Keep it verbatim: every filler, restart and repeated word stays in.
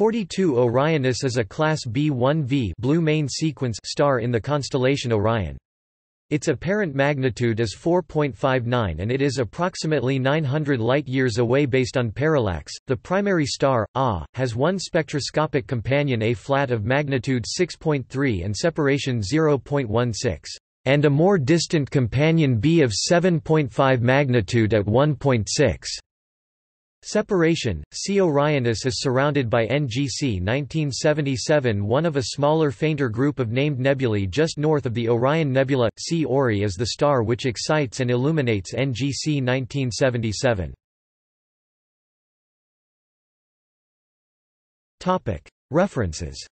forty-two Orionis is a class B one V blue main sequence star in the constellation Orion. Its apparent magnitude is four point five nine and it is approximately nine hundred light-years away based on parallax. The primary star, A, has one spectroscopic companion A flat of magnitude six point three and separation zero point one six, and a more distant companion B of seven point five magnitude at one point six. Separation. C. Orionis is surrounded by N G C nineteen seventy-seven, one of a smaller fainter group of named nebulae just north of the Orion Nebula. C. Ori is the star which excites and illuminates N G C nineteen seventy-seven. References